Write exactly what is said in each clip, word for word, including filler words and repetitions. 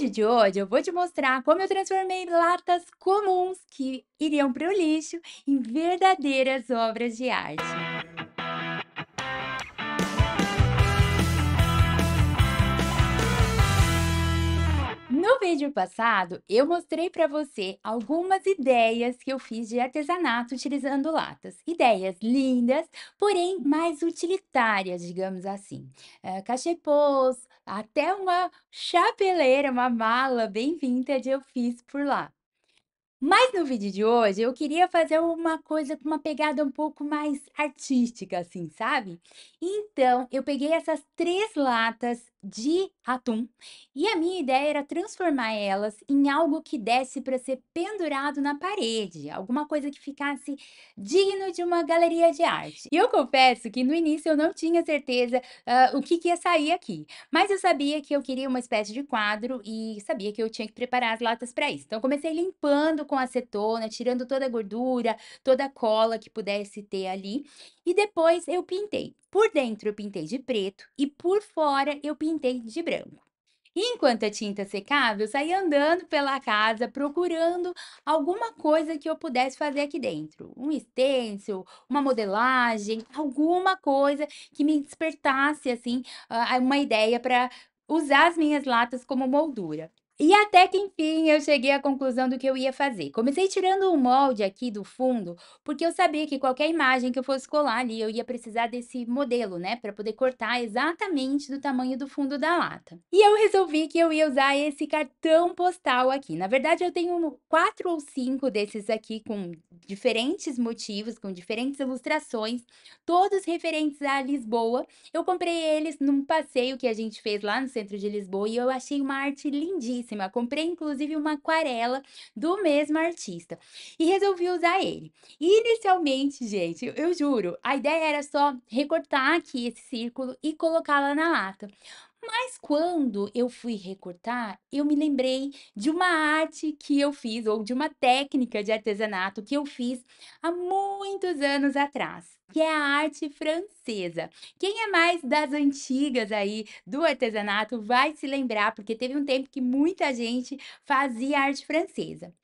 vídeo de hoje eu vou te mostrar como eu transformei latas comuns que iriam para o lixo em verdadeiras obras de arte. No vídeo passado eu mostrei para você algumas ideias que eu fiz de artesanato utilizando latas. Ideias lindas, porém mais utilitárias, digamos assim. É, cachepôs, até uma chapeleira, uma mala bem vintage eu fiz por lá. Mas no vídeo de hoje eu queria fazer uma coisa com uma pegada um pouco mais artística, assim, sabe? Então eu peguei essas três latas de atum e a minha ideia era transformar elas em algo que desse para ser pendurado na parede, alguma coisa que ficasse digno de uma galeria de arte. E eu confesso que no início eu não tinha certeza uh, o que, que ia sair aqui, mas eu sabia que eu queria uma espécie de quadro e sabia que eu tinha que preparar as latas para isso. Então eu comecei limpando com acetona, tirando toda a gordura, toda a cola que pudesse ter ali, e depois eu pintei. Por dentro eu pintei de preto e por fora eu pintei de branco. Enquanto a tinta secava, eu saí andando pela casa procurando alguma coisa que eu pudesse fazer aqui dentro. Um stencil, uma modelagem, alguma coisa que me despertasse assim uma ideia para usar as minhas latas como moldura. E até que enfim eu cheguei à conclusão do que eu ia fazer. Comecei tirando o molde aqui do fundo, porque eu sabia que qualquer imagem que eu fosse colar ali, eu ia precisar desse modelo, né? Para poder cortar exatamente do tamanho do fundo da lata. E eu resolvi que eu ia usar esse cartão postal aqui. Na verdade, eu tenho quatro ou cinco desses aqui com diferentes motivos, com diferentes ilustrações, todos referentes a Lisboa. Eu comprei eles num passeio que a gente fez lá no centro de Lisboa e eu achei uma arte lindíssima. Comprei, inclusive, uma aquarela do mesmo artista e resolvi usar ele. Inicialmente, gente, eu, eu juro, a ideia era só recortar aqui esse círculo e colocá-la na lata. Mas quando eu fui recortar, eu me lembrei de uma arte que eu fiz, ou de uma técnica de artesanato que eu fiz há muitos anos atrás, que é a arte francesa. Quem é mais das antigas aí do artesanato vai se lembrar, porque teve um tempo que muita gente fazia arte francesa.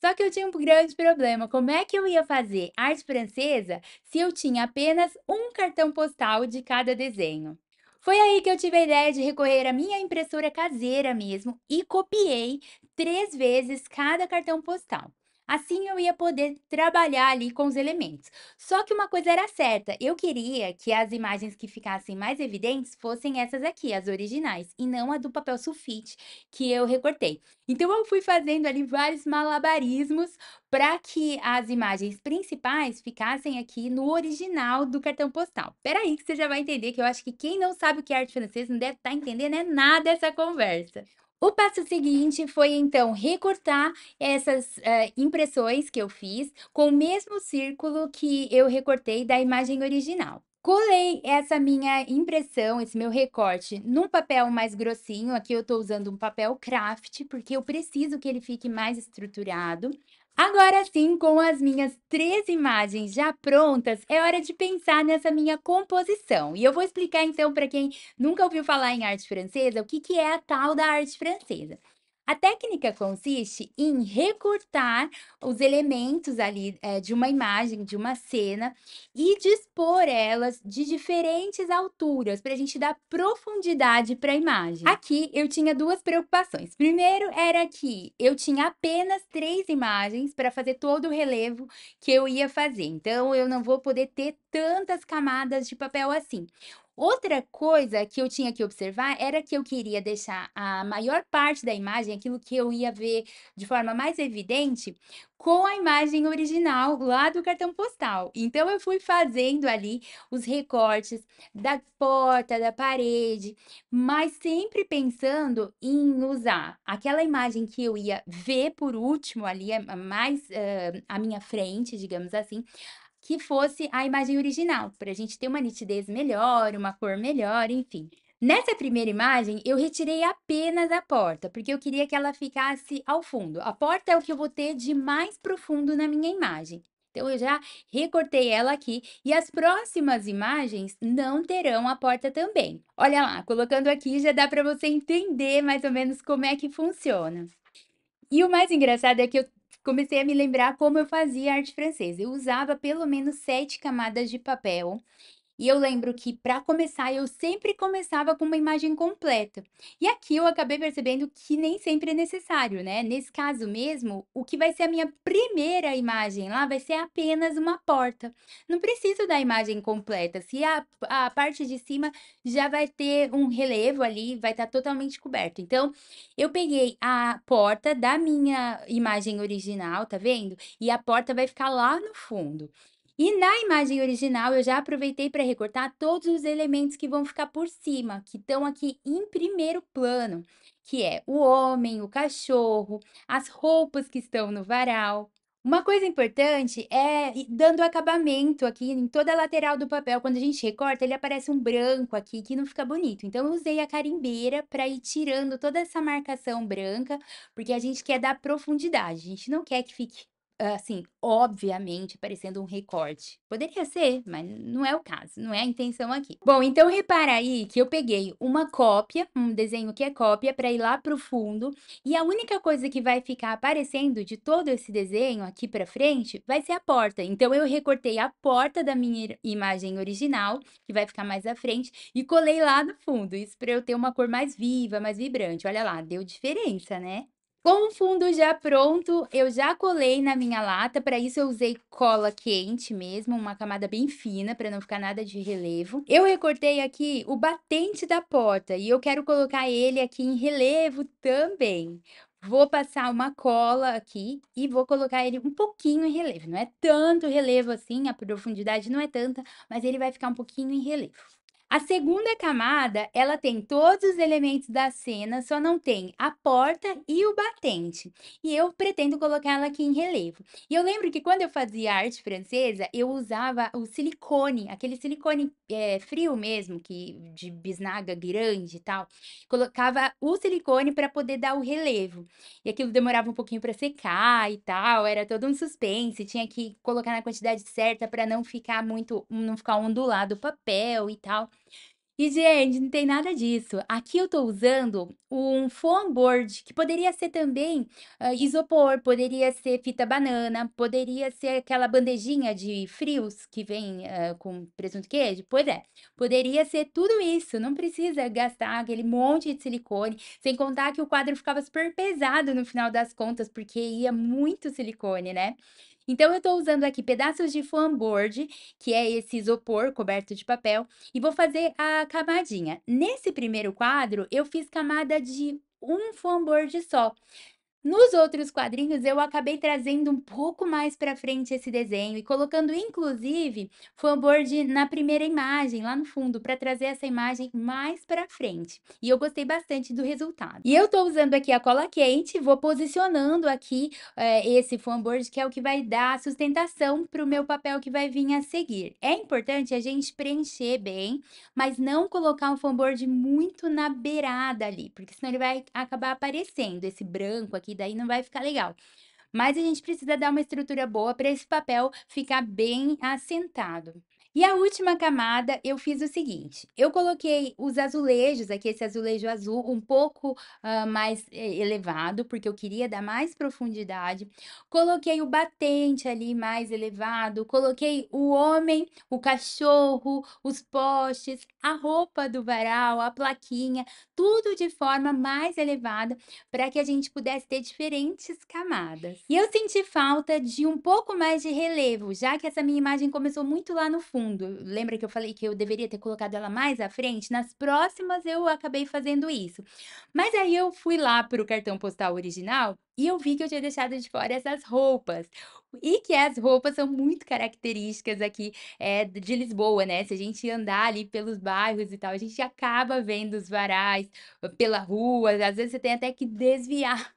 Só que eu tinha um grande problema, como é que eu ia fazer arte francesa se eu tinha apenas um cartão postal de cada desenho? Foi aí que eu tive a ideia de recorrer à minha impressora caseira mesmo e copiei três vezes cada cartão postal. Assim eu ia poder trabalhar ali com os elementos. Só que uma coisa era certa, eu queria que as imagens que ficassem mais evidentes fossem essas aqui, as originais, e não a do papel sulfite que eu recortei. Então eu fui fazendo ali vários malabarismos para que as imagens principais ficassem aqui no original do cartão postal. Espera aí que você já vai entender, que eu acho que quem não sabe o que é arte francesa não deve estar entendendo é nada essa conversa. O passo seguinte foi, então, recortar essas uh, impressões que eu fiz com o mesmo círculo que eu recortei da imagem original. Colei essa minha impressão, esse meu recorte, num papel mais grossinho. Aqui eu estou usando um papel craft, porque eu preciso que ele fique mais estruturado. Agora sim, com as minhas três imagens já prontas, é hora de pensar nessa minha composição. E eu vou explicar então para quem nunca ouviu falar em arte francesa, o que, que é a tal da arte francesa. A técnica consiste em recortar os elementos ali é, de uma imagem, de uma cena, e dispor elas de diferentes alturas para a gente dar profundidade para a imagem. Aqui eu tinha duas preocupações. Primeiro era que eu tinha apenas três imagens para fazer todo o relevo que eu ia fazer. Então eu não vou poder ter tantas camadas de papel assim. Outra coisa que eu tinha que observar era que eu queria deixar a maior parte da imagem, aquilo que eu ia ver de forma mais evidente, com a imagem original lá do cartão postal. Então eu fui fazendo ali os recortes da porta, da parede, mas sempre pensando em usar aquela imagem que eu ia ver por último ali, mais uh, à minha frente, digamos assim, que fosse a imagem original, para a gente ter uma nitidez melhor, uma cor melhor, enfim. Nessa primeira imagem, eu retirei apenas a porta, porque eu queria que ela ficasse ao fundo. A porta é o que eu vou ter de mais profundo na minha imagem. Então, eu já recortei ela aqui e as próximas imagens não terão a porta também. Olha lá, colocando aqui já dá para você entender mais ou menos como é que funciona. E o mais engraçado é que eu comecei a me lembrar como eu fazia arte francesa. Eu usava pelo menos sete camadas de papel. E eu lembro que, para começar, eu sempre começava com uma imagem completa. E aqui eu acabei percebendo que nem sempre é necessário, né? Nesse caso mesmo, o que vai ser a minha primeira imagem lá vai ser apenas uma porta. Não preciso da imagem completa. Se a, a parte de cima já vai ter um relevo ali, vai estar totalmente coberto. Então, eu peguei a porta da minha imagem original, tá vendo? E a porta vai ficar lá no fundo. E na imagem original, eu já aproveitei para recortar todos os elementos que vão ficar por cima, que estão aqui em primeiro plano, que é o homem, o cachorro, as roupas que estão no varal. Uma coisa importante é dando acabamento aqui em toda a lateral do papel. Quando a gente recorta, ele aparece um branco aqui que não fica bonito. Então, eu usei a carimbeira para ir tirando toda essa marcação branca, porque a gente quer dar profundidade, a gente não quer que fique... assim, obviamente, parecendo um recorte. Poderia ser, mas não é o caso, não é a intenção aqui. Bom, então repara aí que eu peguei uma cópia, um desenho que é cópia, para ir lá pro fundo, e a única coisa que vai ficar aparecendo de todo esse desenho aqui para frente vai ser a porta. Então, eu recortei a porta da minha imagem original, que vai ficar mais à frente, e colei lá no fundo, isso para eu ter uma cor mais viva, mais vibrante. Olha lá, deu diferença, né? Com o fundo já pronto, eu já colei na minha lata. Para isso, eu usei cola quente mesmo, uma camada bem fina, para não ficar nada de relevo. Eu recortei aqui o batente da porta e eu quero colocar ele aqui em relevo também. Vou passar uma cola aqui e vou colocar ele um pouquinho em relevo. Não é tanto relevo assim, a profundidade não é tanta, mas ele vai ficar um pouquinho em relevo. A segunda camada, ela tem todos os elementos da cena, só não tem a porta e o batente. E eu pretendo colocar ela aqui em relevo. E eu lembro que quando eu fazia arte francesa, eu usava o silicone, aquele silicone é, frio mesmo, que de bisnaga grande e tal. Colocava o silicone para poder dar o relevo. E aquilo demorava um pouquinho para secar e tal, era todo um suspense, tinha que colocar na quantidade certa para não ficar muito, não ficar ondulado o papel e tal. E, gente, não tem nada disso. Aqui eu tô usando um foam board, que poderia ser também uh, isopor, poderia ser fita banana, poderia ser aquela bandejinha de frios que vem uh, com presunto e queijo. Pois é, poderia ser tudo isso. Não precisa gastar aquele monte de silicone, sem contar que o quadro ficava super pesado no final das contas, porque ia muito silicone, né? Então, eu estou usando aqui pedaços de foam board, que é esse isopor coberto de papel, e vou fazer a camadinha. Nesse primeiro quadro, eu fiz camada de um foam board só. Nos outros quadrinhos, eu acabei trazendo um pouco mais para frente esse desenho e colocando, inclusive, foam board na primeira imagem, lá no fundo, para trazer essa imagem mais para frente. E eu gostei bastante do resultado. E eu estou usando aqui a cola quente, vou posicionando aqui é, esse foam board, que é o que vai dar sustentação para o meu papel que vai vir a seguir. É importante a gente preencher bem, mas não colocar um foam board muito na beirada ali, porque senão ele vai acabar aparecendo, esse branco aqui, daí não vai ficar legal. Mas a gente precisa dar uma estrutura boa para esse papel ficar bem assentado. E a última camada, eu fiz o seguinte, eu coloquei os azulejos aqui, esse azulejo azul um pouco uh, mais elevado, porque eu queria dar mais profundidade, coloquei o batente ali mais elevado, coloquei o homem, o cachorro, os postes, a roupa do varal, a plaquinha, tudo de forma mais elevada, para que a gente pudesse ter diferentes camadas. E eu senti falta de um pouco mais de relevo, já que essa minha imagem começou muito lá no fundo. Lembra que eu falei que eu deveria ter colocado ela mais à frente? Nas próximas eu acabei fazendo isso. Mas aí eu fui lá para o cartão postal original e eu vi que eu tinha deixado de fora essas roupas. E que as roupas são muito características aqui é, de Lisboa, né? Se a gente andar ali pelos bairros e tal, a gente acaba vendo os varais pela rua. Às vezes você tem até que desviar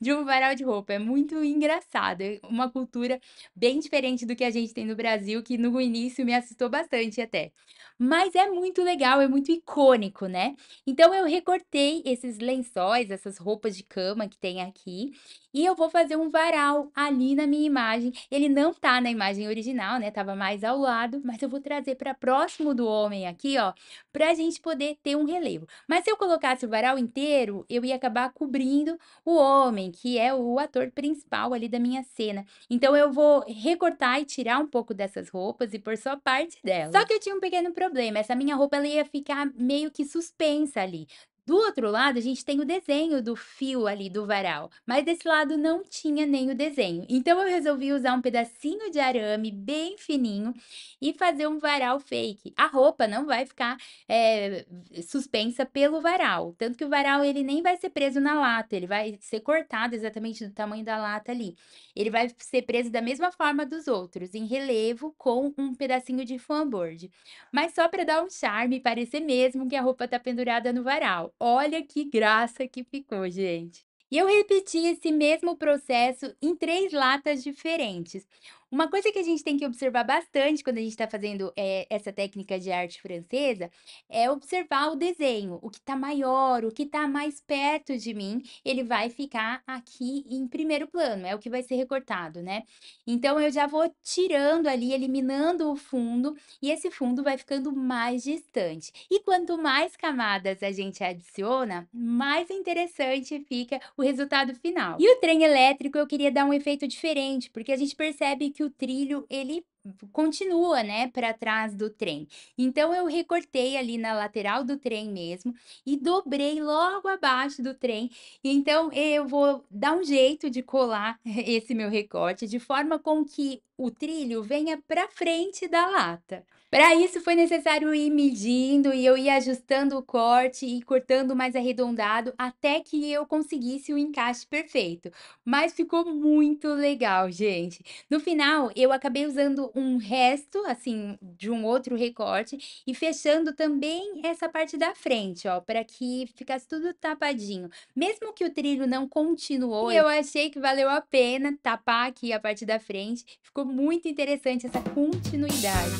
de um varal de roupa. É muito engraçado. É uma cultura bem diferente do que a gente tem no Brasil, que no início me assustou bastante até. Mas é muito legal, é muito icônico, né? Então, eu recortei esses lençóis, essas roupas de cama que tem aqui, aqui. E eu vou fazer um varal ali na minha imagem. Ele não tá na imagem original, né? Tava mais ao lado, mas eu vou trazer para próximo do homem aqui, ó, pra gente poder ter um relevo. Mas se eu colocasse o varal inteiro, eu ia acabar cobrindo o homem, que é o ator principal ali da minha cena. Então eu vou recortar e tirar um pouco dessas roupas e pôr só parte dela. Só que eu tinha um pequeno problema, essa minha roupa ela ia ficar meio que suspensa ali. Do outro lado, a gente tem o desenho do fio ali do varal, mas desse lado não tinha nem o desenho. Então, eu resolvi usar um pedacinho de arame bem fininho e fazer um varal fake. A roupa não vai ficar é, suspensa pelo varal, tanto que o varal ele nem vai ser preso na lata, ele vai ser cortado exatamente do tamanho da lata ali. Ele vai ser preso da mesma forma dos outros, em relevo com um pedacinho de fanboard. Mas só para dar um charme e parecer mesmo que a roupa tá pendurada no varal. Olha que graça que ficou, gente! E eu repeti esse mesmo processo em três latas diferentes. Uma coisa que a gente tem que observar bastante quando a gente está fazendo é, essa técnica de arte francesa é observar o desenho, o que está maior, o que está mais perto de mim, ele vai ficar aqui em primeiro plano, é o que vai ser recortado, né? Então, eu já vou tirando ali, eliminando o fundo e esse fundo vai ficando mais distante. E quanto mais camadas a gente adiciona, mais interessante fica o resultado final. E o trem elétrico eu queria dar um efeito diferente, porque a gente percebe que que o trilho, ele continua, né, para trás do trem. Então, eu recortei ali na lateral do trem mesmo e dobrei logo abaixo do trem. Então, eu vou dar um jeito de colar esse meu recorte de forma com que o trilho venha para frente da lata. Para isso, foi necessário ir medindo e eu ia ajustando o corte e cortando mais arredondado até que eu conseguisse o encaixe perfeito. Mas ficou muito legal, gente. No final, eu acabei usando um resto, assim, de um outro recorte e fechando também essa parte da frente, ó, para que ficasse tudo tapadinho. Mesmo que o trilho não continuou, eu achei que valeu a pena tapar aqui a parte da frente. Ficou muito interessante essa continuidade.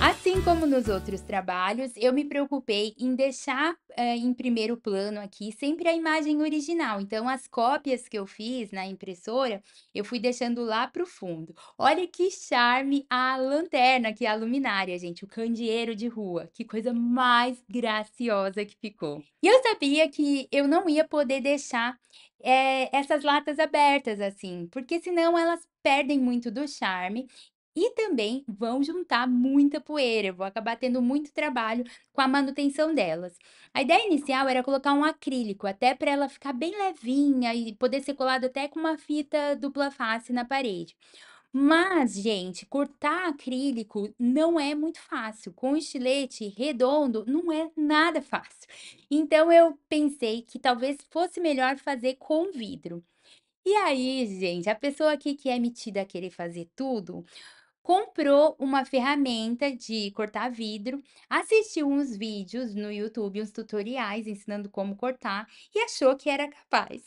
Assim como nos outros trabalhos, eu me preocupei em deixar eh, em primeiro plano aqui sempre a imagem original. Então, as cópias que eu fiz na impressora, eu fui deixando lá para o fundo. Olha que charme a lanterna, que é a luminária, gente, o candeeiro de rua. Que coisa mais graciosa que ficou. E eu sabia que eu não ia poder deixar eh, essas latas abertas assim, porque senão elas perdem muito do charme. E também vão juntar muita poeira, eu vou acabar tendo muito trabalho com a manutenção delas. A ideia inicial era colocar um acrílico, até para ela ficar bem levinha e poder ser colada até com uma fita dupla face na parede. Mas, gente, cortar acrílico não é muito fácil. Com estilete redondo, não é nada fácil. Então, eu pensei que talvez fosse melhor fazer com vidro. E aí, gente, a pessoa aqui que é metida a querer fazer tudo... comprou uma ferramenta de cortar vidro, assistiu uns vídeos no YouTube, uns tutoriais ensinando como cortar e achou que era capaz.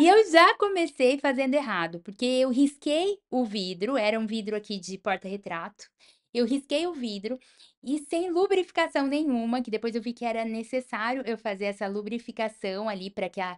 E eu já comecei fazendo errado, porque eu risquei o vidro, era um vidro aqui de porta-retrato, eu risquei o vidro e sem lubrificação nenhuma, que depois eu vi que era necessário eu fazer essa lubrificação ali para que a,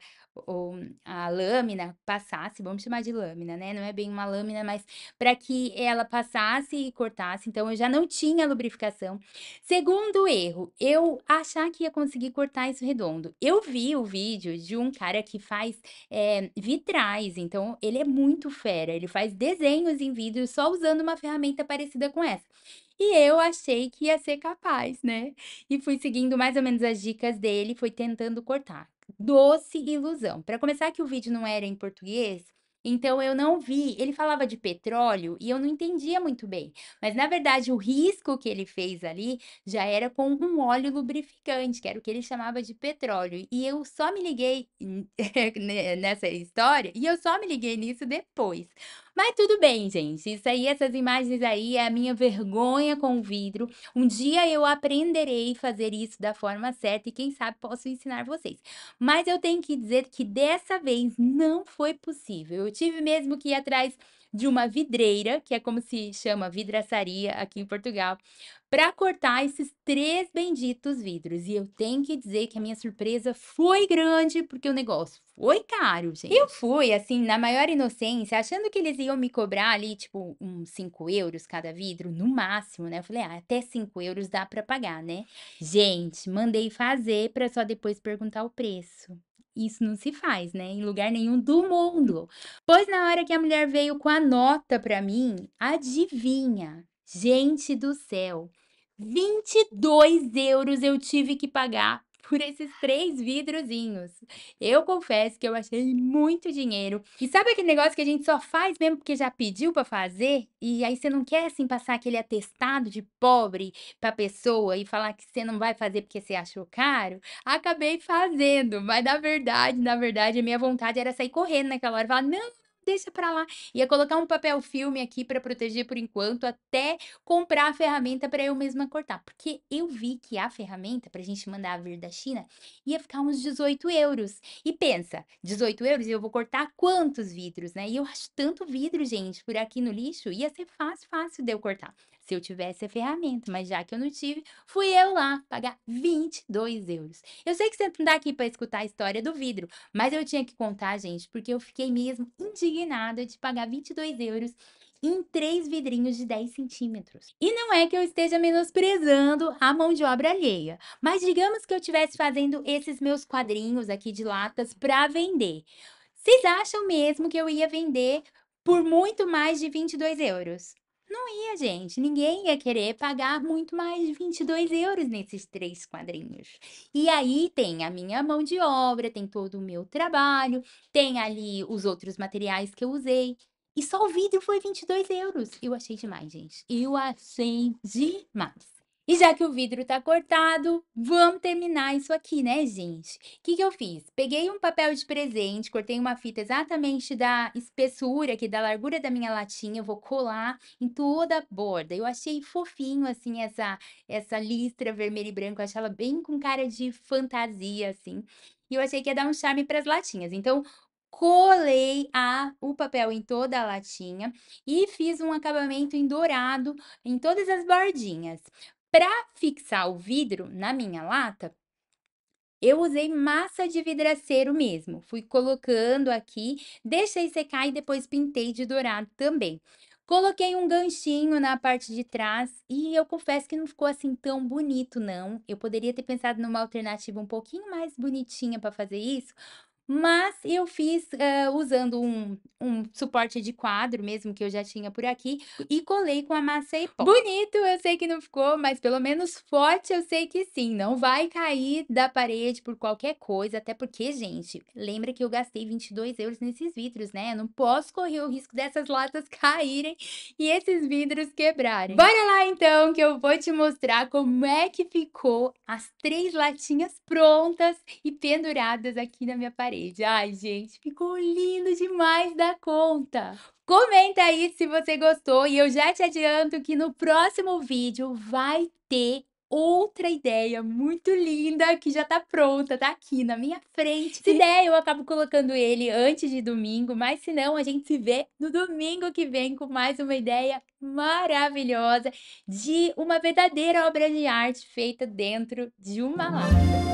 a lâmina passasse, vamos chamar de lâmina, né? Não é bem uma lâmina, mas para que ela passasse e cortasse. Então, eu já não tinha lubrificação. Segundo erro, eu achar que ia conseguir cortar isso redondo. Eu vi o vídeo de um cara que faz é, vitrais, então ele é muito fera. Ele faz desenhos em vidro só usando uma ferramenta parecida com essa. E eu achei que ia ser capaz, né? E fui seguindo mais ou menos as dicas dele, fui tentando cortar. Doce ilusão. Para começar que o vídeo não era em português, Então eu não vi, ele falava de petróleo e eu não entendia muito bem, mas na verdade o risco que ele fez ali já era com um óleo lubrificante, que era o que ele chamava de petróleo, e eu só me liguei nessa história, e eu só me liguei nisso depois. Mas tudo bem, gente, isso aí, essas imagens aí é a minha vergonha com o vidro. Um dia eu aprenderei a fazer isso da forma certa e quem sabe posso ensinar vocês. Mas eu tenho que dizer que dessa vez não foi possível. Eu tive mesmo que ir atrás de uma vidreira, que é como se chama vidraçaria aqui em Portugal, para cortar esses três benditos vidros. E eu tenho que dizer que a minha surpresa foi grande, porque o negócio foi caro, gente. Eu fui, assim, na maior inocência, achando que eles iam me cobrar ali, tipo, uns cinco euros cada vidro, no máximo, né? Eu falei, ah, até cinco euros dá para pagar, né? Gente, mandei fazer para só depois perguntar o preço. Isso não se faz, né? Em lugar nenhum do mundo. Pois na hora que a mulher veio com a nota para mim, adivinha? Gente do céu, vinte e dois euros eu tive que pagar por esses três vidrozinhos. Eu confesso que eu achei muito dinheiro. E sabe aquele negócio que a gente só faz mesmo porque já pediu para fazer? E aí você não quer, assim, passar aquele atestado de pobre pra pessoa e falar que você não vai fazer porque você achou caro? Acabei fazendo, mas na verdade, na verdade, a minha vontade era sair correndo naquela hora e falar, não, deixa pra lá. Ia colocar um papel filme aqui pra proteger por enquanto, até comprar a ferramenta pra eu mesma cortar. Porque eu vi que a ferramenta, pra gente mandar vir da China, ia ficar uns dezoito euros. E pensa, dezoito euros, eu vou cortar quantos vidros, né? E eu acho tanto vidro, gente, por aqui no lixo, ia ser fácil, fácil de eu cortar. Se eu tivesse a ferramenta, mas já que eu não tive, fui eu lá pagar vinte e dois euros. Eu sei que você não tá aqui para escutar a história do vidro, mas eu tinha que contar, gente, porque eu fiquei mesmo indignada de pagar vinte e dois euros em três vidrinhos de dez centímetros. E não é que eu esteja menosprezando a mão de obra alheia, mas digamos que eu estivesse fazendo esses meus quadrinhos aqui de latas para vender. Vocês acham mesmo que eu ia vender por muito mais de vinte e dois euros? Não ia, gente. Ninguém ia querer pagar muito mais de vinte e dois euros nesses três quadrinhos. E aí tem a minha mão de obra, tem todo o meu trabalho, tem ali os outros materiais que eu usei. E só o vidro foi vinte e dois euros. Eu achei demais, gente. Eu achei demais. E já que o vidro tá cortado, vamos terminar isso aqui, né, gente? O que que eu fiz? Peguei um papel de presente, cortei uma fita exatamente da espessura aqui, da largura da minha latinha, eu vou colar em toda a borda. Eu achei fofinho, assim, essa, essa listra vermelha e branca, eu achei ela bem com cara de fantasia, assim. E eu achei que ia dar um charme para as latinhas, então colei a, o papel em toda a latinha e fiz um acabamento em dourado em todas as bordinhas. Para fixar o vidro na minha lata, eu usei massa de vidraceiro mesmo. Fui colocando aqui, deixei secar e depois pintei de dourado também. Coloquei um ganchinho na parte de trás e eu confesso que não ficou assim tão bonito, não. Eu poderia ter pensado numa alternativa um pouquinho mais bonitinha para fazer isso, mas eu fiz uh, usando um, um suporte de quadro mesmo que eu já tinha por aqui e colei com a massa e pó. Bonito eu sei que não ficou, mas pelo menos forte eu sei que sim, não vai cair da parede por qualquer coisa, até porque, gente, lembra que eu gastei vinte e dois euros nesses vidros, né? Eu não posso correr o risco dessas latas caírem e esses vidros quebrarem. Bora lá então que eu vou te mostrar como é que ficou as três latinhas prontas e penduradas aqui na minha parede. Ai, gente, ficou lindo demais da conta! Comenta aí se você gostou e eu já te adianto que no próximo vídeo vai ter outra ideia muito linda que já tá pronta, tá aqui na minha frente. Se der, eu acabo colocando ele antes de domingo, mas se não, a gente se vê no domingo que vem com mais uma ideia maravilhosa de uma verdadeira obra de arte feita dentro de uma lata.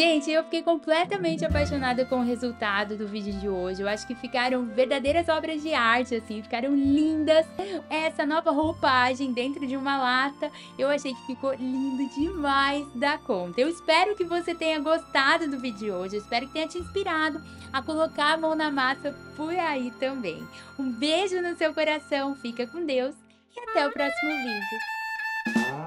Gente, eu fiquei completamente apaixonada com o resultado do vídeo de hoje. Eu acho que ficaram verdadeiras obras de arte, assim, ficaram lindas. Essa nova roupagem dentro de uma lata, eu achei que ficou lindo demais da conta. Eu espero que você tenha gostado do vídeo de hoje, eu espero que tenha te inspirado a colocar a mão na massa por aí também. Um beijo no seu coração, fica com Deus e até o próximo vídeo.